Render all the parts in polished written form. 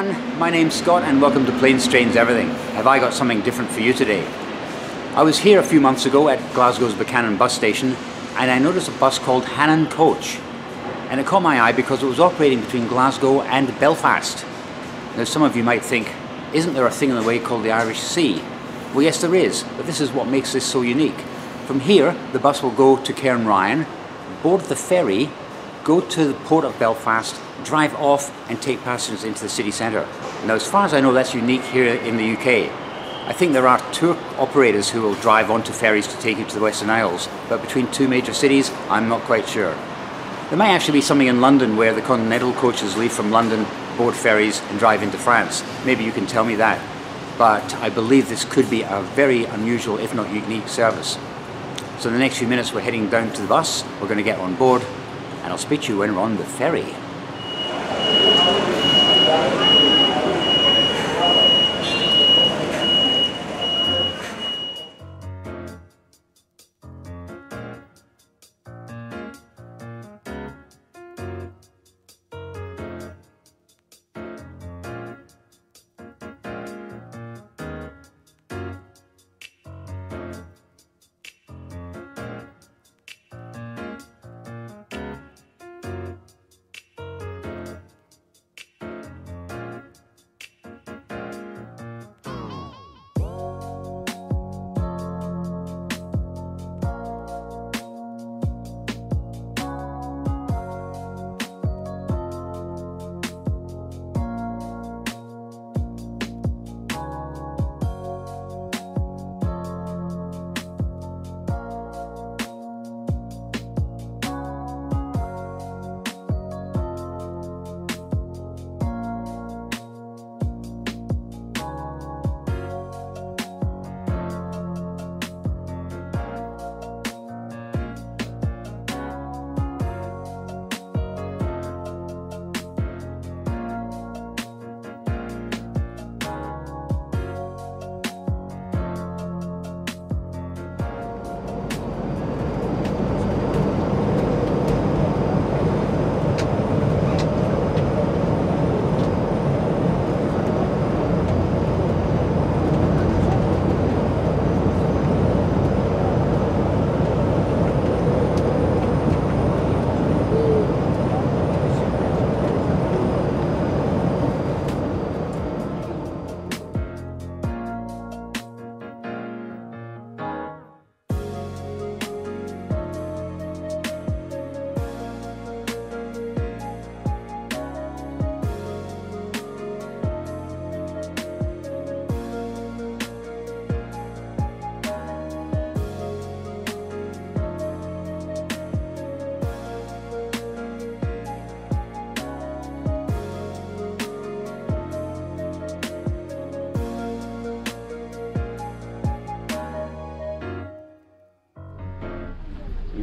everyone, my name's Scott and welcome to Planes, Trains, Everything. Have I got something different for you today? I was here a few months ago at Glasgow's Buchanan bus station and I noticed a bus called Hannon Coach, and it caught my eye because it was operating between Glasgow and Belfast. Now some of you might think, isn't there a thing in the way called the Irish Sea? Well yes there is, but this is what makes this so unique. From here the bus will go to Cairnryan, board the ferry, go to the port of Belfast, drive off and take passengers into the city centre. Now as far as I know that's unique here in the UK. I think there are tour operators who will drive onto ferries to take you to the Western Isles, but between two major cities I'm not quite sure. There might actually be something in London where the continental coaches leave from London, board ferries and drive into France. Maybe you can tell me that, but I believe this could be a very unusual if not unique service. So in the next few minutes we're heading down to the bus, we're going to get on board, and I'll speak to you when we're on the ferry.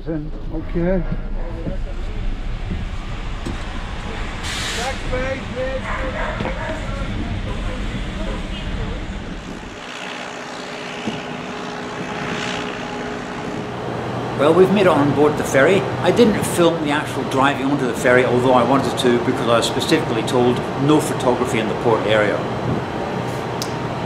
Okay. Well, we've made it on board the ferry. I didn't film the actual driving onto the ferry, although I wanted to because I was specifically told no photography in the port area.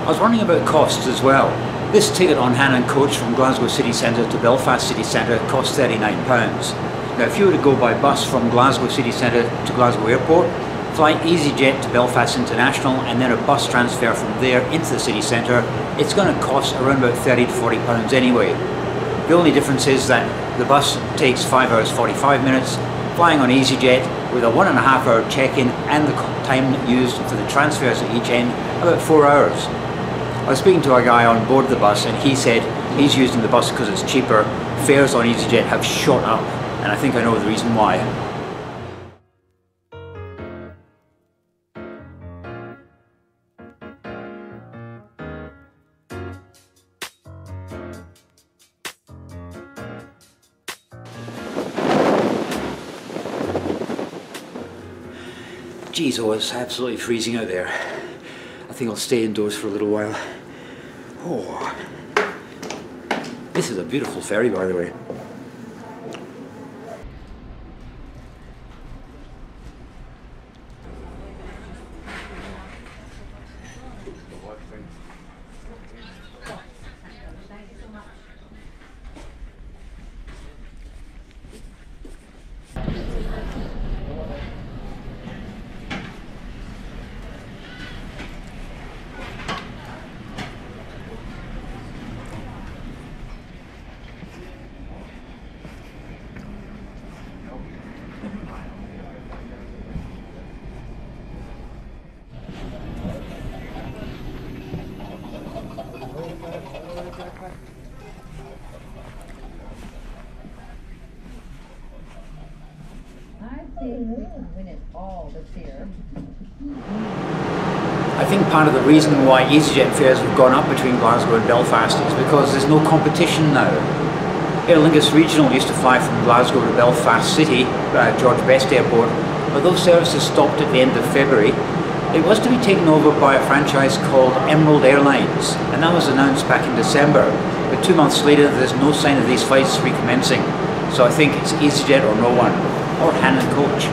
I was wondering about costs as well. This ticket on Hannon Coach from Glasgow city centre to Belfast city centre costs £39. Now if you were to go by bus from Glasgow city centre to Glasgow airport, fly EasyJet to Belfast International and then a bus transfer from there into the city centre, it's going to cost around about £30 to £40 anyway. The only difference is that the bus takes 5 hours 45 minutes, flying on EasyJet with a 1.5 hour check-in and the time used for the transfers at each end, about 4 hours. I was speaking to a guy on board the bus and he said he's using the bus because it's cheaper. Fares on EasyJet have shot up and I think I know the reason why. Jeez, oh, it's absolutely freezing out there. I think I'll stay indoors for a little while. Oh, this is a beautiful ferry, by the way. we can win it all this year. I think part of the reason why EasyJet fares have gone up between Glasgow and Belfast is because there's no competition now. Aer Lingus Regional used to fly from Glasgow to Belfast City, George Best Airport, but those services stopped at the end of February. It was to be taken over by a franchise called Emerald Airlines, and that was announced back in December. But 2 months later, there's no sign of these flights recommencing. So I think it's EasyJet or no one, or Hannon Coach.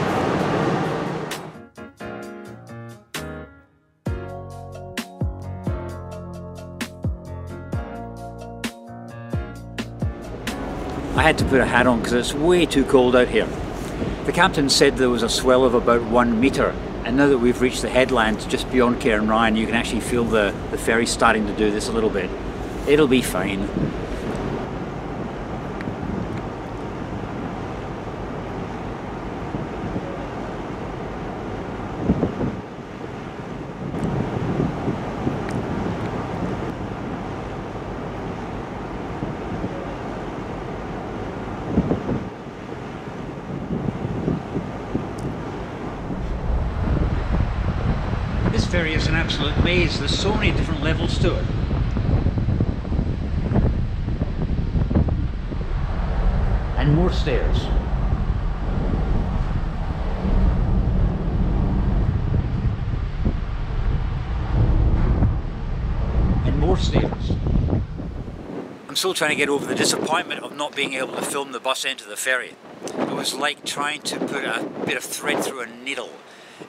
I had to put a hat on because it's way too cold out here. The captain said there was a swell of about 1 metre, and now that we've reached the headland just beyond Cairnryan, you can actually feel the ferry starting to do this a little bit. It'll be fine. This ferry is an absolute maze. There's so many different levels to it. And more stairs. And more stairs. I'm still trying to get over the disappointment of not being able to film the bus into the ferry. It was like trying to put a bit of thread through a needle.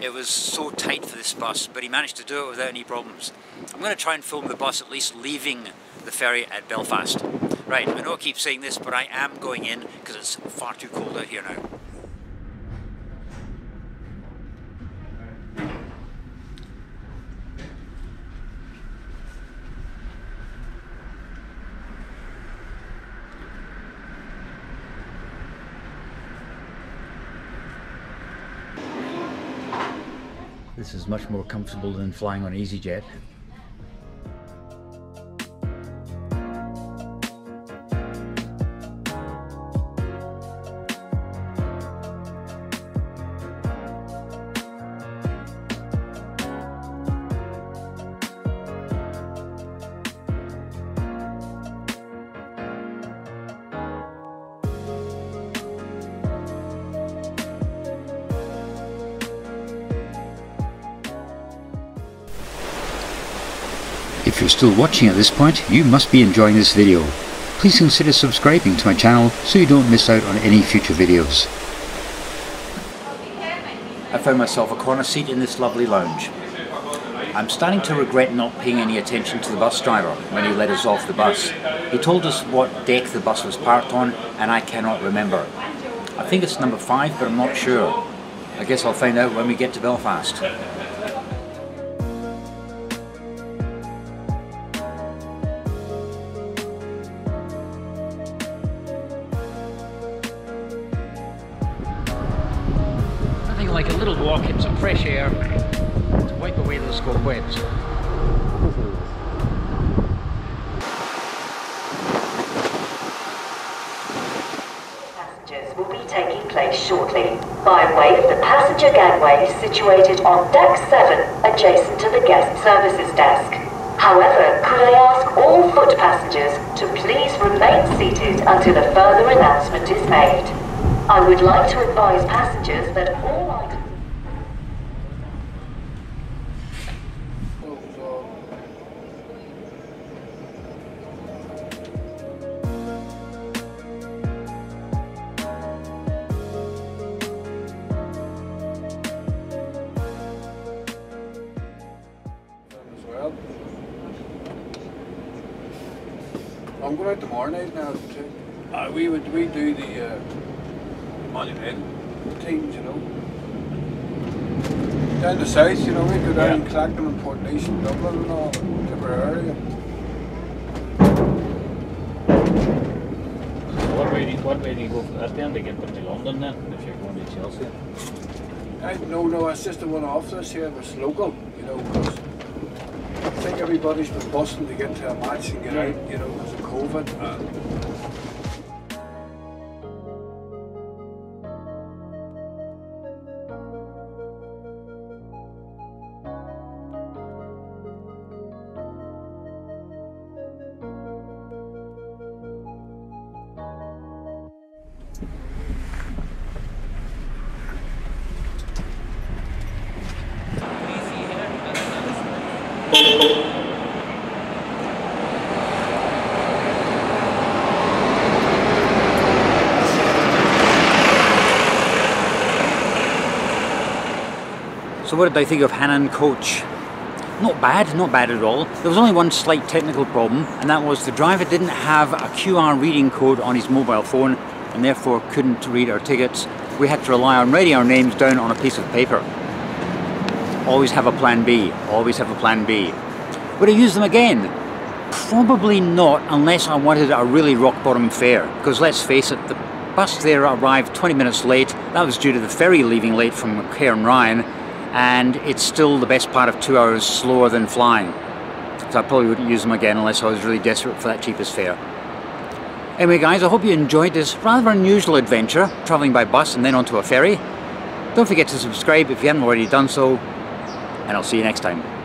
It was so tight for this bus, but he managed to do it without any problems. I'm going to try and film the bus at least leaving the ferry at Belfast. Right, I know I keep saying this, but I am going in because it's far too cold out here now. This is much more comfortable than flying on EasyJet. If you're still watching at this point, you must be enjoying this video. Please consider subscribing to my channel so you don't miss out on any future videos. I found myself a corner seat in this lovely lounge. I'm starting to regret not paying any attention to the bus driver when he let us off the bus. He told us what deck the bus was parked on, and I cannot remember. I think it's number 5, but I'm not sure. I guess I'll find out when we get to Belfast. Like a little walk in some fresh air to wipe away those cobwebs. Passengers will be taking place shortly by way of the passenger gangway situated on deck 7 adjacent to the guest services desk. However, could I ask all foot passengers to please remain seated until a further announcement is made. I would like to advise passengers that all items... Well. I'm going out tomorrow night now to check. We do the... teams, you know. Down the south, you know, we go down in Clacton and Port Nice and Dublin and all, Tipperary. So what way do you go for that then? Do you get them to London then, if you're going to Chelsea? No, it's just the one off this here, it's local, you know, because I think everybody's been busting to get to a match and get out, you know, because of COVID. So what did I think of Hannon Coach? Not bad at all. There was only one slight technical problem, and that was the driver didn't have a QR reading code on his mobile phone and therefore couldn't read our tickets. We had to rely on writing our names down on a piece of paper. Always have a plan B, always have a plan B. Would I use them again? Probably not, unless I wanted a really rock bottom fare, because let's face it, the bus there arrived 20 minutes late. That was due to the ferry leaving late from Cairnryan, and it's still the best part of 2 hours slower than flying. So I probably wouldn't use them again unless I was really desperate for that cheapest fare. Anyway guys, I hope you enjoyed this rather unusual adventure, travelling by bus and then onto a ferry. Don't forget to subscribe if you haven't already done so, and I'll see you next time.